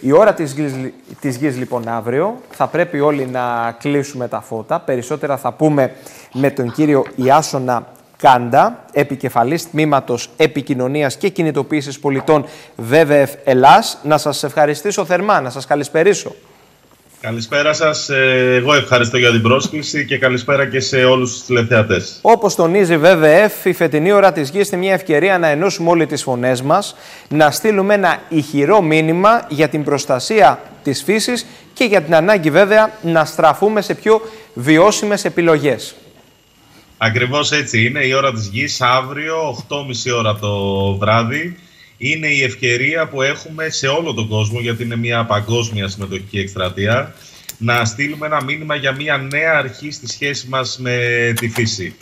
Η ώρα της γης λοιπόν αύριο, θα πρέπει όλοι να κλείσουμε τα φώτα. Περισσότερα θα πούμε με τον κύριο Ιάσονα Κάντα, επικεφαλής τμήματος επικοινωνίας και κινητοποίησης πολιτών WWF Ελλάς. Να σας ευχαριστήσω θερμά, να σας καλησπερίσω. Καλησπέρα σας. Εγώ ευχαριστώ για την πρόσκληση και καλησπέρα και σε όλους τους τηλεθεατές. Όπως τονίζει WWF, η φετινή ώρα της γης είναι μια ευκαιρία να ενώσουμε όλοι τις φωνές μας, να στείλουμε ένα ηχηρό μήνυμα για την προστασία της φύσης και για την ανάγκη βέβαια να στραφούμε σε πιο βιώσιμες επιλογές. Ακριβώς έτσι είναι. Η ώρα της γης αύριο, 8:30 ώρα το βράδυ. Είναι η ευκαιρία που έχουμε σε όλο τον κόσμο, γιατί είναι μια παγκόσμια συμμετοχική εκστρατεία, να στείλουμε ένα μήνυμα για μια νέα αρχή στη σχέση μας με τη φύση.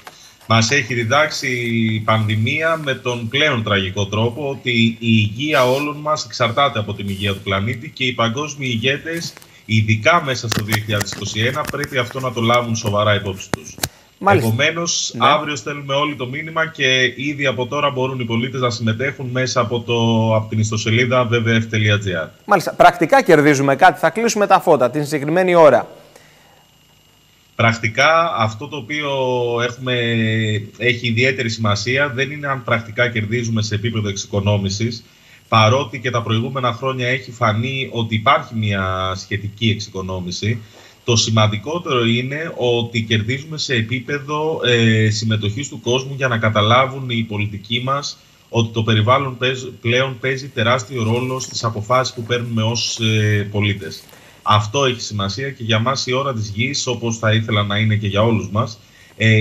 Μας έχει διδάξει η πανδημία με τον πλέον τραγικό τρόπο ότι η υγεία όλων μας εξαρτάται από την υγεία του πλανήτη και οι παγκόσμιοι ηγέτες, ειδικά μέσα στο 2021, πρέπει αυτό να το λάβουν σοβαρά υπόψη τους. Επομένως, ναι, αύριο στέλνουμε όλοι το μήνυμα και ήδη από τώρα μπορούν οι πολίτες να συμμετέχουν μέσα από την ιστοσελίδα www.wwf.gr. Μάλιστα. Πρακτικά κερδίζουμε κάτι, θα κλείσουμε τα φώτα την συγκεκριμένη ώρα. Πρακτικά, αυτό το οποίο έχει ιδιαίτερη σημασία δεν είναι αν πρακτικά κερδίζουμε σε επίπεδο εξοικονόμησης, παρότι και τα προηγούμενα χρόνια έχει φανεί ότι υπάρχει μια σχετική εξοικονόμηση. Το σημαντικότερο είναι ότι κερδίζουμε σε επίπεδο συμμετοχής του κόσμου για να καταλάβουν οι πολιτικοί μας ότι το περιβάλλον πλέον παίζει τεράστιο ρόλο στις αποφάσεις που παίρνουμε ως πολίτες. Αυτό έχει σημασία και για μας η ώρα της γης, όπως θα ήθελα να είναι και για όλους μας,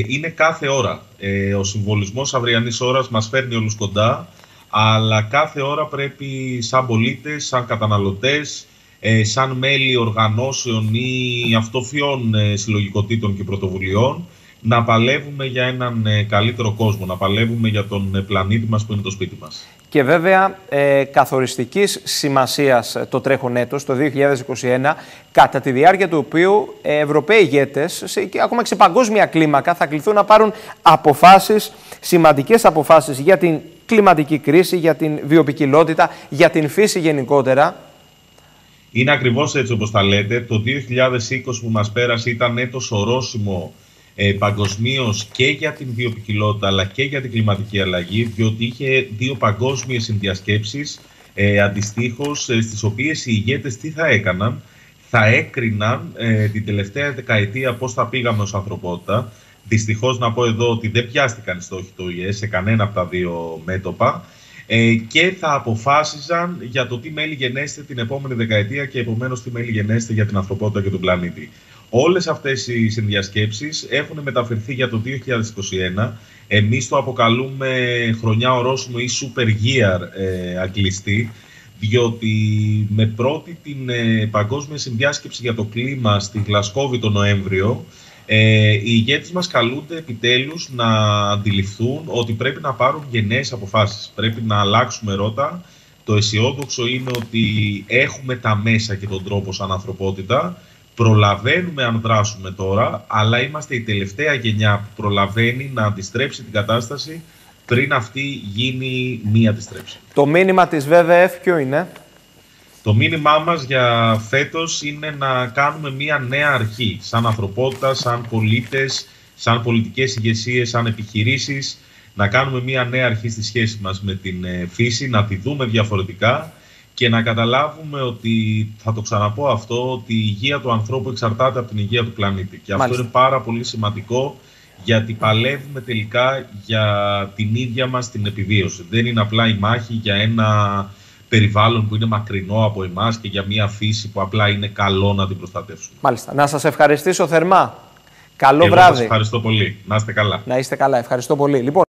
είναι κάθε ώρα. Ο συμβολισμός αυριανής ώρας μας φέρνει όλους κοντά, αλλά κάθε ώρα πρέπει σαν πολίτες, σαν καταναλωτές, σαν μέλη οργανώσεων ή αυτοφιών συλλογικοτήτων και πρωτοβουλειών, να παλεύουμε για έναν καλύτερο κόσμο, να παλεύουμε για τον πλανήτη μας που είναι το σπίτι μας. Και βέβαια καθοριστικής σημασίας το τρέχον έτος, το 2021, κατά τη διάρκεια του οποίου Ευρωπαίοι ηγέτες, ακόμα και σε παγκόσμια κλίμακα, θα κληθούν να πάρουν αποφάσεις, σημαντικές αποφάσεις για την κλιματική κρίση, για την βιοποικιλότητα, για την φύση γενικότερα. Είναι ακριβώς έτσι όπως τα λέτε. Το 2020 που μας πέρασε ήταν έτος ορόσημο παγκοσμίως και για την βιοποικιλότητα αλλά και για την κλιματική αλλαγή, διότι είχε δύο παγκόσμιες συνδιασκέψεις αντιστοίχως, στις οποίες οι ηγέτες τι θα έκαναν, θα έκριναν την τελευταία δεκαετία πώς θα πήγαμε ως ανθρωπότητα. Δυστυχώς να πω εδώ ότι δεν πιάστηκαν οι στόχοι του ΟΗΕ σε κανένα από τα δύο μέτωπα. Και θα αποφάσιζαν για το τι μέλη γενέστε την επόμενη δεκαετία και επομένως τι μέλη γενέστε για την ανθρωπότητα και τον πλανήτη. Όλες αυτές οι συνδιασκέψεις έχουν μεταφερθεί για το 2021. Εμείς το αποκαλούμε χρονιά ορόσημο ή super year αγγλιστή, διότι με πρώτη την παγκόσμια συνδιάσκεψη για το κλίμα στη Γλασκόβη τον Νοέμβριο, οι ηγέτες μας καλούνται επιτέλους να αντιληφθούν ότι πρέπει να πάρουν γενναίες αποφάσεις. Πρέπει να αλλάξουμε ρότα. Το αισιόδοξο είναι ότι έχουμε τα μέσα και τον τρόπο σαν ανθρωπότητα. Προλαβαίνουμε αν δράσουμε τώρα, αλλά είμαστε η τελευταία γενιά που προλαβαίνει να αντιστρέψει την κατάσταση πριν αυτή γίνει μία αντιστρέψη. Το μήνυμα της WWF ποιο είναι? Το μήνυμά μας για φέτος είναι να κάνουμε μια νέα αρχή, σαν ανθρωπότητα, σαν πολίτες, σαν πολιτικές ηγεσίες, σαν επιχειρήσεις, να κάνουμε μια νέα αρχή στη σχέση μας με την φύση, να τη δούμε διαφορετικά και να καταλάβουμε ότι, θα το ξαναπώ αυτό, ότι η υγεία του ανθρώπου εξαρτάται από την υγεία του πλανήτη. Και αυτό είναι πάρα πολύ σημαντικό, γιατί παλεύουμε τελικά για την ίδια μας την επιβίωση. Δεν είναι απλά η μάχη για ένα περιβάλλον που είναι μακρινό από εμάς και για μια φύση που απλά είναι καλό να την προστατεύσουμε. Μάλιστα. Να σας ευχαριστήσω θερμά. Καλό βράδυ. Σας ευχαριστώ πολύ. Να είστε καλά. Να είστε καλά. Ευχαριστώ πολύ. Λοιπόν...